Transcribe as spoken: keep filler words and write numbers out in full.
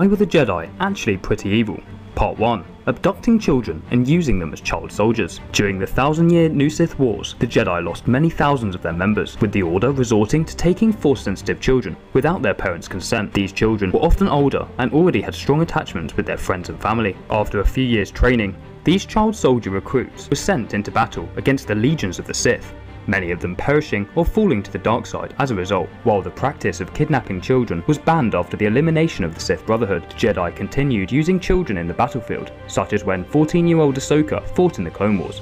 Why were the Jedi actually pretty evil? Part one. Abducting children and using them as child soldiers. During the Thousand Year New Sith Wars, the Jedi lost many thousands of their members, with the Order resorting to taking Force-sensitive children without their parents' consent. These children were often older and already had strong attachments with their friends and family. After a few years' training, these child soldier recruits were sent into battle against the legions of the Sith, many of them perishing or falling to the dark side as a result. While the practice of kidnapping children was banned after the elimination of the Sith Brotherhood, the Jedi continued using children in the battlefield, such as when fourteen-year-old Ahsoka fought in the Clone Wars.